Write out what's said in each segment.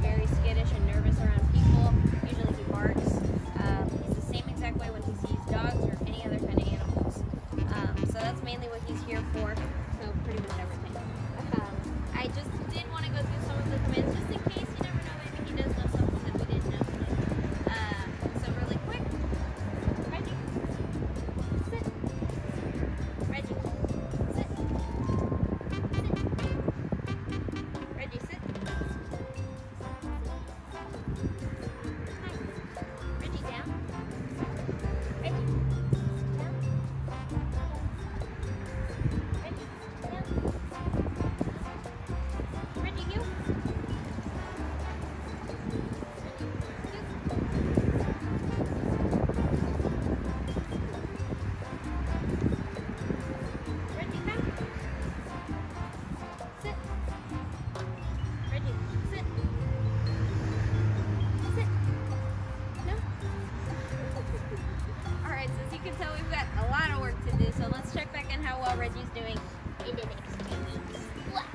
very skittish and nervous around people. Usually he barks. He's the same exact way when he sees dogs or any other kind of animals. So that's mainly what he's here for. So pretty much everything. I just did want to go through some of the commands just in case you never know. Maybe he does know something that we didn't know today. So really quick. Reggie, sit. Reggie, sit. Sit. Reggie, sit. Hi. Reggie, down. Reggie, down. Reggie, down. You can tell we've got a lot of work to do, so let's check back in how well Reggie's doing in the next few weeks. Right?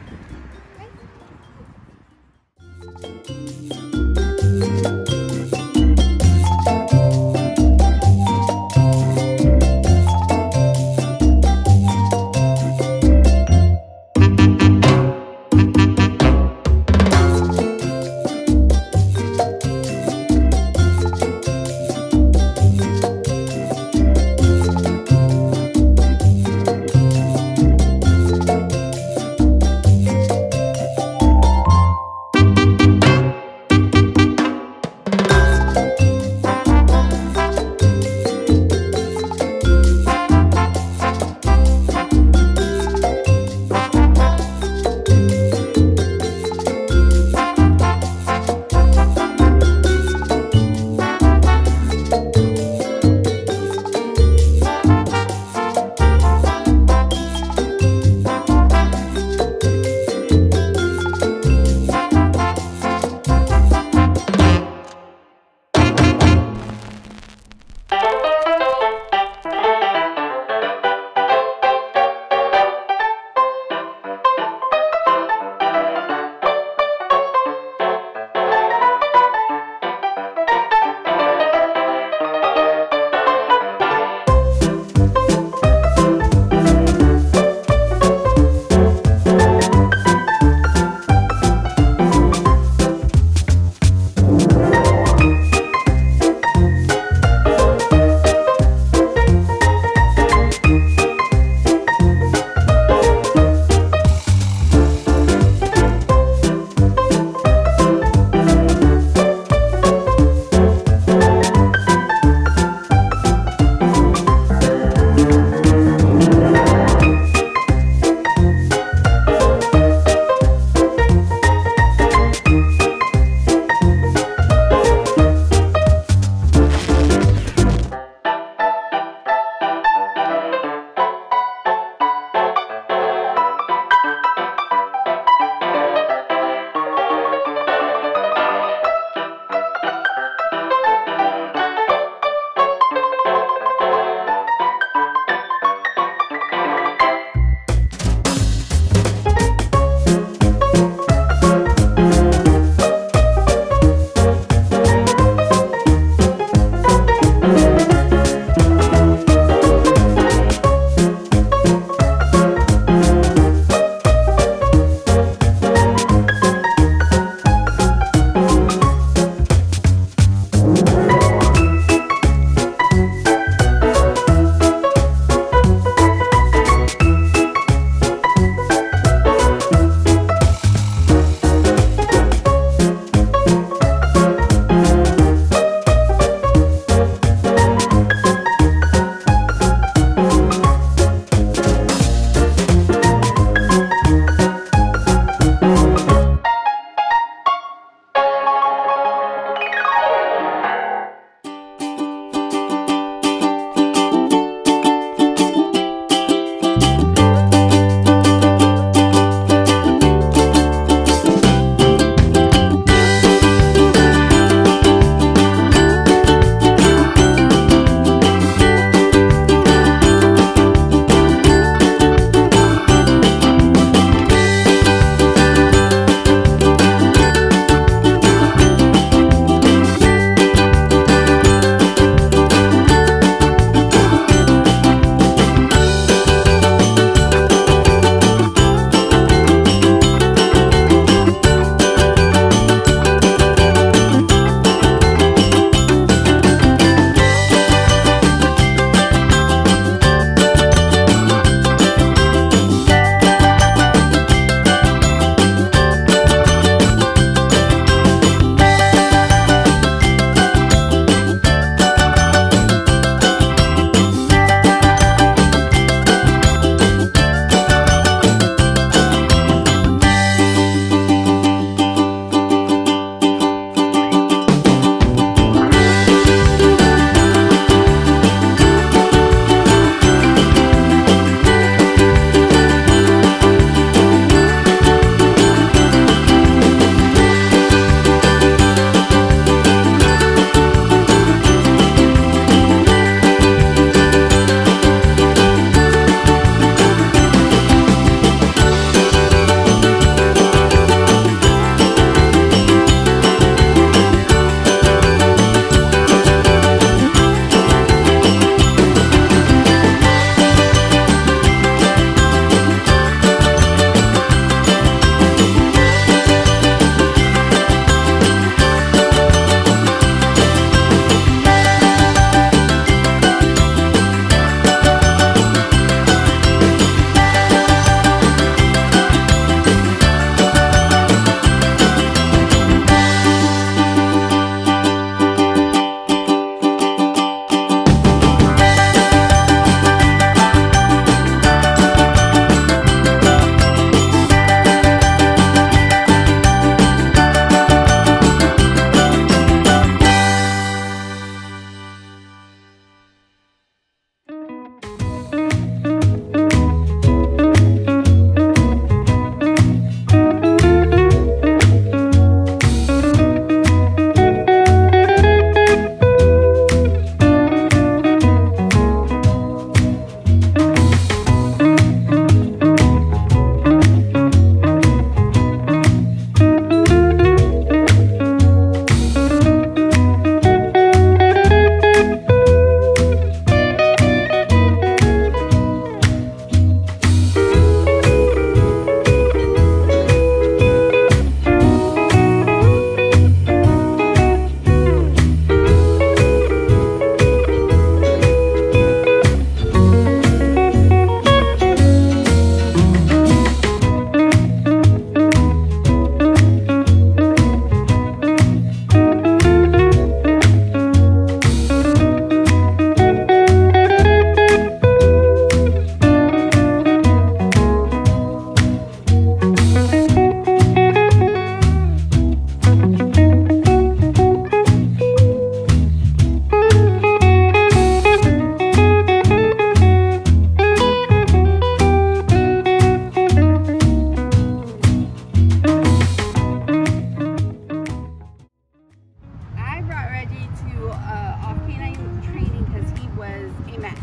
a mess.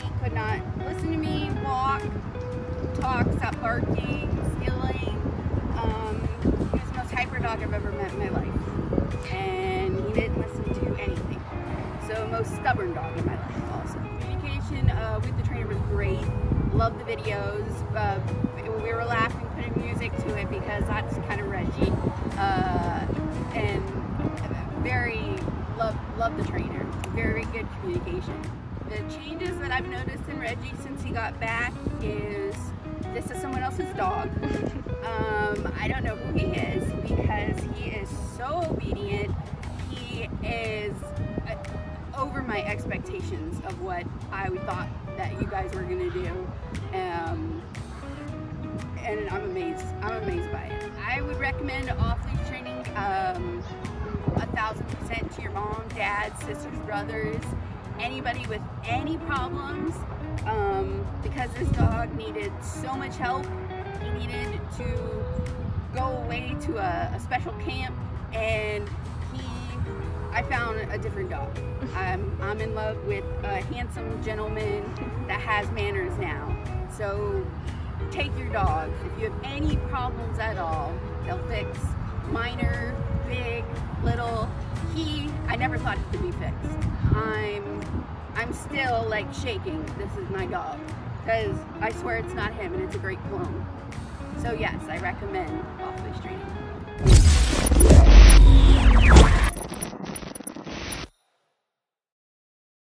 He could not listen to me, walk, talk, stop barking, stealing. He was the most hyper dog I've ever met in my life. And he didn't listen to anything. So most stubborn dog in my life also. Communication with the trainer was great. Loved the videos. We were laughing, putting music to it because that's kind of Reggie. And very love the trainer. Very good communication. The changes that I've noticed in Reggie since he got back is this is someone else's dog. I don't know who he is because he is so obedient. He is over my expectations of what I thought that you guys were gonna do. And I'm amazed by it. I would recommend Off Leash Training 1,000% to your mom, dad, sisters, brothers, anybody with any problems, because this dog needed so much help. He needed to go away to a special camp, and I found a different dog. I'm in love with a handsome gentleman that has manners now. So take your dogs. If you have any problems at all, they'll fix. Minor, big, little. I never thought it could be fixed. I'm still like shaking. This is my dog. Because I swear it's not him, and it's a great clone. So yes, I recommend Off Leash Training.